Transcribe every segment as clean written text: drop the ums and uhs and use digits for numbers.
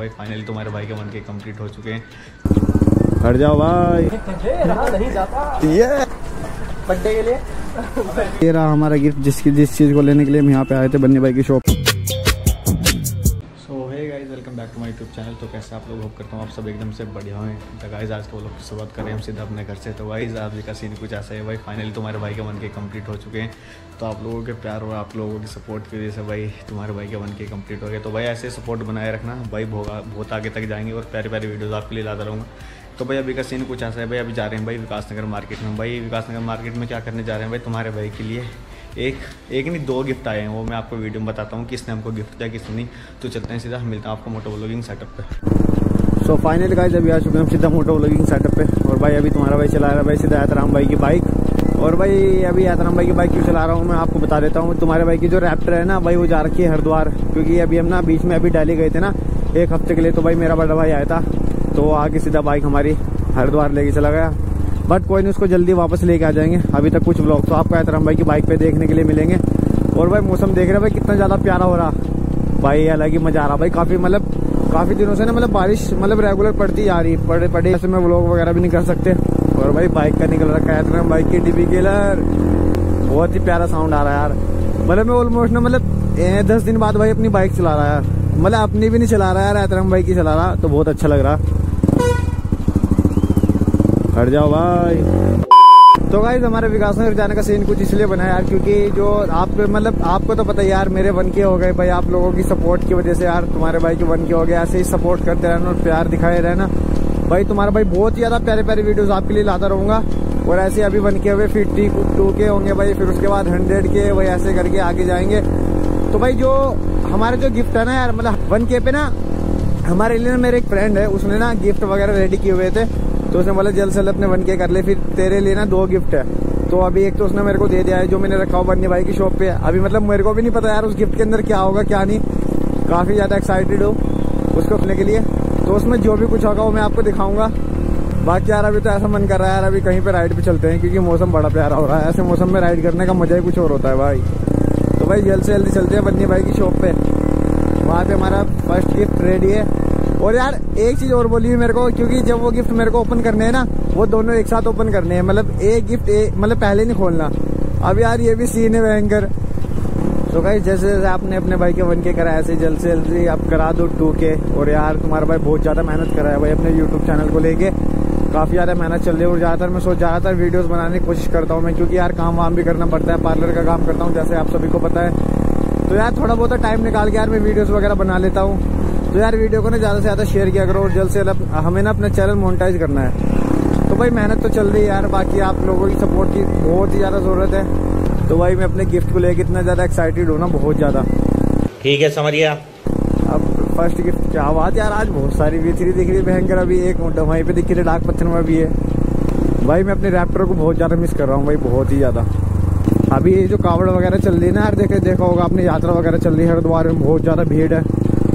भाई फाइनली तुम्हारे भाई के मन के कंप्लीट हो चुके हैं। हट जाओ भाई, तुझे रहा नहीं जाता। ये बर्थडे के लिए ये रहा हमारा गिफ्ट, जिस चीज को लेने के लिए हम यहाँ पे आए थे, बन्नी भाई की shop. Welcome back to my YouTube channel. तो कैसे आप लोग, होप करता हूँ आप सब एकदम से बढ़िया हैं। तो गाइस आज के व्लॉग की शुरुआत कर रहे हैं हम सीधा अपने घर से। तो गाइस आज का सीन कुछ ऐसा है भाई, फाइनली तुम्हारे भाई के मन के कंप्लीट हो चुके हैं। तो आप लोगों के प्यार और आप लोगों की सपोर्ट की वजह से भाई तुम्हारे भाई के मन के कंप्लीट हो गए। तो भाई ऐसे सपोर्ट बनाए रखना भाई, बहुत आगे तक जाएंगे और प्यारे प्यारे वीडियोज़ आपके लिए लाता रहूँगा। तो भाई अभी का सीन कुछ ऐसा है भाई, अभी जा रहे हैं भाई विकास नगर मार्केट में। भाई विकास नगर मार्केट में क्या करने जा रहे हैं भाई, तुम्हारे भाई के लिए दो गिफ्ट आए हैं। वो मैं आपको वीडियो में बताता हूँ किसने हमको गिफ्ट दिया किसने नहीं। तो चलते हैं सीधा, मिलता हूँ आपको मोटो व्लॉगिंग सेटअप पे। सो फाइनली गाइस अभी आ चुके हैं सीधा मोटो व्लॉगिंग सेटअप पे। और भाई अभी तुम्हारा भाई चला रहा है भाई सीधा एहतराम भाई की बाइक। और भाई अभी एहतराम भाई की बाइक क्यों चला रहा हूँ मैं आपको बता देता हूँ। तुम्हारे भाई की जो रैप्टर है ना भाई, वो जा रखी है हरिद्वार, क्योंकि अभी हम ना बीच में अभी दिल्ली गए थे ना एक हफ्ते के लिए। तो भाई मेरा बड़ा भाई आया था, तो आके सीधा बाइक हमारी हरिद्वार लेके चला गया। बट कोई नहीं, उसको जल्दी वापस लेके आ जाएंगे। अभी तक कुछ व्लॉग तो आपको एहतराम भाई की बाइक पे देखने के लिए मिलेंगे। और भाई मौसम देख रहे हैं भाई कितना ज़्यादा प्यारा हो रहा भाई, अलग ही मज़ा आ रहा भाई। काफ़ी काफ़ी दिनों से ना बारिश रेगुलर पड़ती जा रही पड़े, ऐसे में व्लॉग वगैरह भी नहीं कर सकते। और भाई बाइक का निकल रखा है एहतराम भाई की डिबी गेलर, बहुत ही प्यारा साउंड आ रहा है यार। मैं ऑलमोस्ट ना 10 दिन बाद भाई अपनी बाइक चला रहा है यार, अपनी भी नहीं चला रहा यार, एहतराम भाई की चला रहा, तो बहुत अच्छा लग रहा। हट जाओ भाई। तो गाइस हमारे विकास नगर जाने का सीन कुछ इसलिए बना यार, क्योंकि जो आप आपको तो पता है यार, मेरे 1K हो गए भाई आप लोगों की सपोर्ट की वजह से यार। तुम्हारे भाई के 1K हो गए, ऐसे ही सपोर्ट करते रहना और प्यार दिखाए रहना भाई। तुम्हारा भाई बहुत ही ज़्यादा प्यारे प्यारे वीडियोस आपके लिए लाता रहूँगा। और ऐसे अभी 1K हुए, फिर 2K होंगे भाई, फिर उसके बाद 100K भाई, ऐसे करके आगे जाएंगे। तो भाई जो हमारे जो गिफ्ट है ना यार, 1K पे ना हमारे लिए मेरे एक फ्रेंड है, उसने ना गिफ्ट वगैरह रेडी किए हुए थे। तो उसने बोला जल्द से जल्द अपने 1K कर ले, फिर तेरे लिए ना 2 गिफ्ट है। तो अभी एक तो उसने मेरे को दे दिया है जो मैंने रखा हुआ बन्नी भाई की शॉप पे। अभी मेरे को भी नहीं पता यार उस गिफ्ट के अंदर क्या होगा क्या नहीं, काफ़ी ज़्यादा एक्साइटेड हूँ उसको खोलने के लिए। तो उसमें जो भी कुछ होगा वो मैं आपको दिखाऊंगा। बाकी यार अभी तो ऐसा मन कर रहा है यार, अभी कहीं पर राइड पर चलते हैं, क्योंकि मौसम बड़ा प्यारा हो रहा है। ऐसे मौसम में राइड करने का मज़ा ही कुछ और होता है भाई। तो भाई जल्द से जल्दी चलते हैं बन्नी भाई की शॉप पर, वहाँ पर हमारा फर्स्ट गिफ्ट रेडी है। और यार एक चीज़ और बोली है मेरे को, क्योंकि जब वो गिफ्ट मेरे को ओपन करने हैं ना, वो दोनों एक साथ ओपन करने हैं, एक गिफ्ट पहले नहीं खोलना। अब यार ये भी सीन है भयंकर। तो गाइस जैसे जैसे आपने अपने भाई के 1K करा, ऐसे जल्द से जल्दी आप करा दो 2K। और यार तुम्हारा भाई बहुत ज़्यादा मेहनत करा है भाई अपने यूट्यूब चैनल को लेके, काफ़ी ज़्यादा मेहनत चल रही है। और ज़्यादातर मैं ज़्यादातर वीडियोज़ बनाने की कोशिश करता हूँ मैं, क्योंकि यार काम वाम भी करना पड़ता है, पार्लर का काम करता हूँ जैसे आप सभी को पता है। तो यार थोड़ा बहुत टाइम निकाल के यार मैं वीडियोज़ वगैरह बना लेता हूँ। तो यार वीडियो को ना ज़्यादा से ज़्यादा शेयर किया करो। और जल्द से जल्द हमें ना अपना चैनल मोनेटाइज करना है। तो भाई मेहनत तो चल रही है यार, बाकी आप लोगों की सपोर्ट की बहुत ही ज़्यादा ज़रूरत है। तो भाई मैं अपने गिफ्ट को लेकर इतना ज़्यादा एक्साइटेड हूँ ना, बहुत ज़्यादा। ठीक है, समझिए आप। अब फर्स्ट गिफ्ट क्या बात यार, आज बहुत सारी V3 दिख रही है भयंकर। अभी एक वहीं पर दिख रही है डाक पत्थर में भी है भाई। मैं अपने रैप्टर को बहुत ज़्यादा मिस कर रहा हूँ भाई, बहुत ही ज़्यादा। अभी ये जो कावड़ वगैरह चल रही है ना यार, देखा होगा आपने, यात्रा वगैरह चल रही है हरिद्वार में, बहुत ज़्यादा भीड़ है।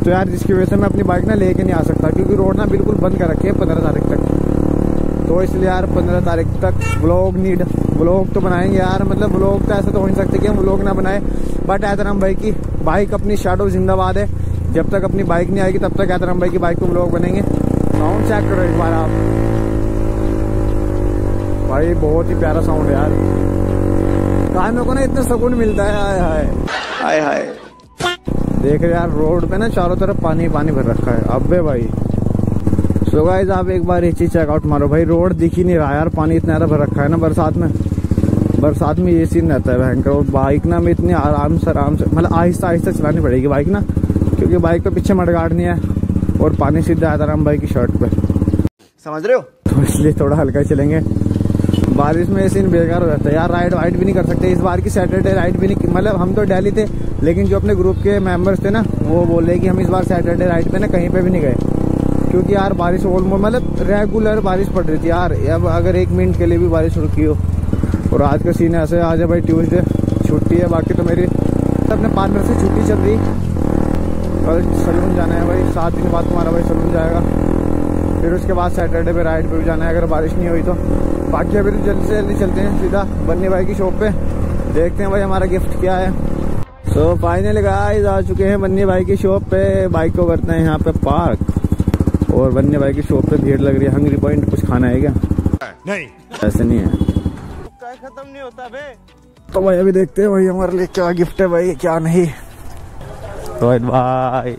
तो यार जिसकी वजह से मैं अपनी बाइक ना लेके नहीं आ सकता, क्योंकि रोड ना बिल्कुल बंद कर रखे है 15 तारीख तक। तो इसलिए यार 15 तारीख तक व्लॉग तो बनाएंगे यार, व्लॉग तो ऐसा तो हो नहीं सकते कि हम व्लॉग ना बनाए। बट एहतराम भाई की बाइक अपनी शाडो जिंदाबाद है, जब तक अपनी बाइक नहीं आएगी तब तक एहतराम भाई की बाइक को व्लॉग बनेंगे। साउंड चेक करो एक बार आप भाई, बहुत ही प्यारा साउंड है यार, कानों को ना इतना सुकून मिलता है। हाय हाय हाय हाय, देख रहे यार रोड पे ना चारों तरफ पानी पानी भर रखा है अब भाई। सो गाइस आप एक बार ये चीज चेकआउट मारो भाई, रोड दिख ही नहीं रहा यार, पानी इतना ज़्यादा भर रखा है ना। बरसात में ये सीन रहता है भयंकर। बाइक ना मैं इतनी आराम से आहिस्ता आहिस्ता चलानी पड़ेगी बाइक ना, क्योंकि बाइक पे पीछे मडगाड़ नहीं है और पानी सीधा एहतराम भाई की शर्ट पर, समझ रहे हो। तो इसलिए थोड़ा हल्का चलेंगे। बारिश में ये सीन बेकार हो जाता है यार, राइड वाइड भी नहीं कर सकते। इस बार की सैटरडे राइड भी नहीं, हम तो दिल्ली थे, लेकिन जो अपने ग्रुप के मेंबर्स थे ना वो बोले कि हम इस बार सैटरडे राइड पे ना कहीं पे भी नहीं गए, क्योंकि यार बारिश ऑलमोस्ट रेगुलर बारिश पड़ रही थी यार। अब अगर 1 मिनट के लिए भी बारिश रुकी हो। और आज का सीन ऐसे, आज है भाई ट्यूजडे, छुट्टी है। बाकी तो मेरी अपने पार्लर से छुट्टी चल रही, कल सलून जाना है भाई, 7 दिन बाद तुम्हारा भाई सलून जाएगा। फिर उसके बाद सैटरडे पे राइड पे भी जाना है अगर बारिश नहीं हुई तो। बाकी अभी तो जल्दी से जल्दी चलते हैं सीधा बन्नी भाई की शॉप पे, देखते हैं भाई हमारा गिफ्ट क्या है। तो फाइनली गाइस आ चुके हैं बन्ने भाई की शॉप पे। बाइक को करते हैं यहाँ पे पार्क, और बन्ने भाई की शॉप पे भीड़ लग रही है। हंगरी पॉइंट कुछ खाना है क्या? नहीं, ऐसे नहीं है, खत्म नहीं होता बे। तो भाई अभी देखते हैं भाई हमारे लिए क्या गिफ्ट है भाई, क्या नहीं। तो भाई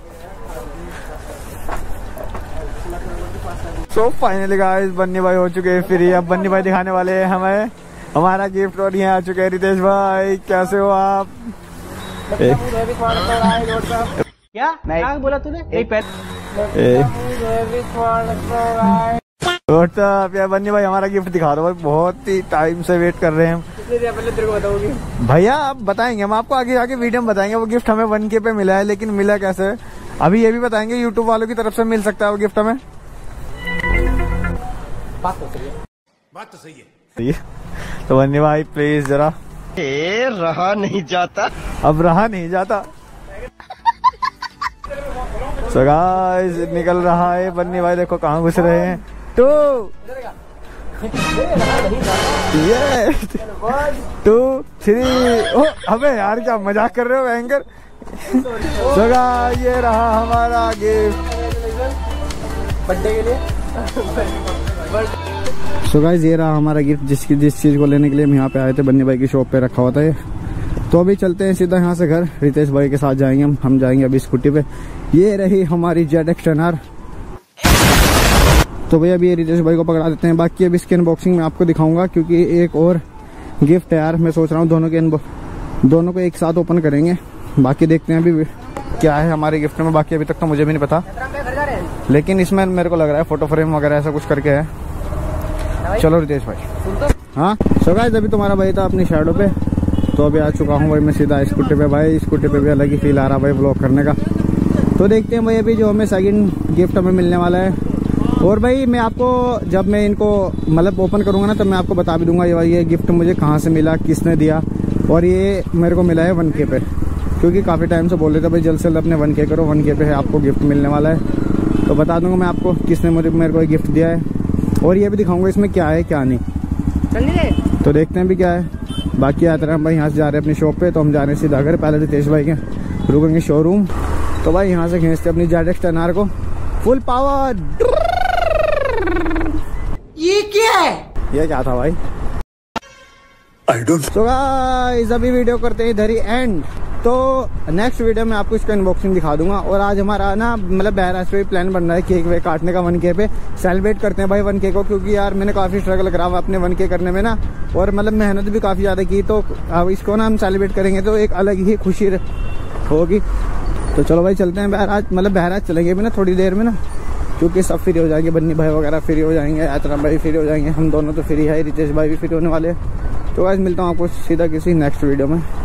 सो फाइनली गाइस बन्नी भाई हो चुके हैं फ्री। अब बन्नी भाई दिखाने वाले हैं हमें हमारा गिफ्ट, और यहाँ आ चुके हैं रितेश भाई। कैसे हो आप? क्या नहीं बोला तूने? बन्नी भाई हमारा गिफ्ट दिखा दो भाई, बहुत ही टाइम से वेट कर रहे हैं हम। भैया आप बताएंगे, हम आपको आगे आगे वीडियो में बताएंगे। वो गिफ्ट हमें 1K पे मिला है, लेकिन मिला कैसे अभी ये भी बताएंगे। यूट्यूब वालों की तरफ से मिल सकता है वो गिफ्ट हमें। बात तो सही है। तो बन्नी भाई प्लीज जरा रहा नहीं जाता। so guys, निकल रहा है बन्नी भाई, देखो कहाँ घुस रहे हैं। Two three. अबे यार क्या मजाक कर रहे हो एंकर। so guys, ये रहा हमारा गिफ्ट बर्थडे के लिए। सो गाइस ये रहा हमारा गिफ्ट, जिस चीज को लेने के लिए हम यहाँ पे आए थे। बन्नी भाई की शॉप पे रखा होता है। तो अभी चलते हैं सीधा यहाँ से घर, रितेश भाई के साथ जाएंगे हम जाएंगे अभी स्कूटी पे। ये रही हमारी ZX 10R। तो भैया अभी रितेश भाई को पकड़ा देते हैं, बाकी अभी इसकी अनबॉक्सिंग में आपको दिखाऊंगा, क्योंकि एक और गिफ्ट है यार। मैं सोच रहा हूँ दोनों को एक साथ ओपन करेंगे। बाकी देखते हैं अभी क्या है हमारे गिफ्ट में। बाकी अभी तक तो मुझे भी नहीं पता, लेकिन इसमें मेरे को लग रहा है फोटो फ्रेम वगैरह ऐसा कुछ करके है। चलो रितेश भाई। हाँ सो गाइस अभी तुम्हारा भाई था अपनी शैडो पे, तो अभी आ चुका हूँ भाई मैं सीधा स्कूटी पे। भाई स्कूटी पे भी अलग ही फील आ रहा है भाई ब्लॉग करने का। तो देखते हैं भाई अभी जो हमें सेकंड गिफ्ट हमें मिलने वाला है। और भाई मैं आपको जब मैं इनको मतलब ओपन करूँगा ना, तब मैं आपको बता भी दूंगा ये गिफ्ट मुझे कहाँ से मिला, किसने दिया। और ये मेरे को मिला है 1K पे, क्योंकि काफ़ी टाइम से बोल रहे थे भाई जल्द से जल्द अपने 1K करो, 1K पे आपको गिफ्ट मिलने वाला है। तो बता दूंगा मैं आपको किसने मेरे को गिफ्ट दिया है, और ये भी दिखाऊंगा इसमें क्या है क्या नहीं। तो देखते हैं भी क्या है। बाकी एहतराम भाई यहाँ से जा रहे हैं अपनी शॉप पे, तो हम जा रहे हैं सीधा घर। पहले रितेश भाई के रुकेंगे शोरूम। तो भाई यहाँ से खींचते अपनी ZX 10R को फुल पावर। ये क्या है? ये क्या था भाई? So guys, अभी वीडियो करते हैं इधर ही एंड। तो नेक्स्ट वीडियो में आपको इसका अनबॉक्सिंग दिखा दूंगा। और आज हमारा ना मतलब बहराइच पे भी प्लान बन रहा है केक वेक काटने का। 1K पे सेलिब्रेट करते हैं भाई 1K को, क्योंकि यार मैंने काफ़ी स्ट्रगल करा हुआ अपने 1K करने में ना, और मतलब मेहनत भी काफ़ी ज़्यादा की। तो अब इसको ना हम सेलिब्रेट करेंगे तो एक अलग ही खुशी होगी। तो चलो भाई चलते हैं बहराइच, मतलब बहराइच चलेंगे भी ना थोड़ी देर में ना, क्योंकि सब फ्री हो जाएंगे। बन्नी भाई वगैरह फ्री हो जाएंगे, एहतराम भाई फ्री हो जाएंगे, हम दोनों तो फ्री है, रितेश भाई भी फ्री होने वाले हैं। तो आज मिलता हूँ आपको सीधा किसी नेक्स्ट वीडियो में।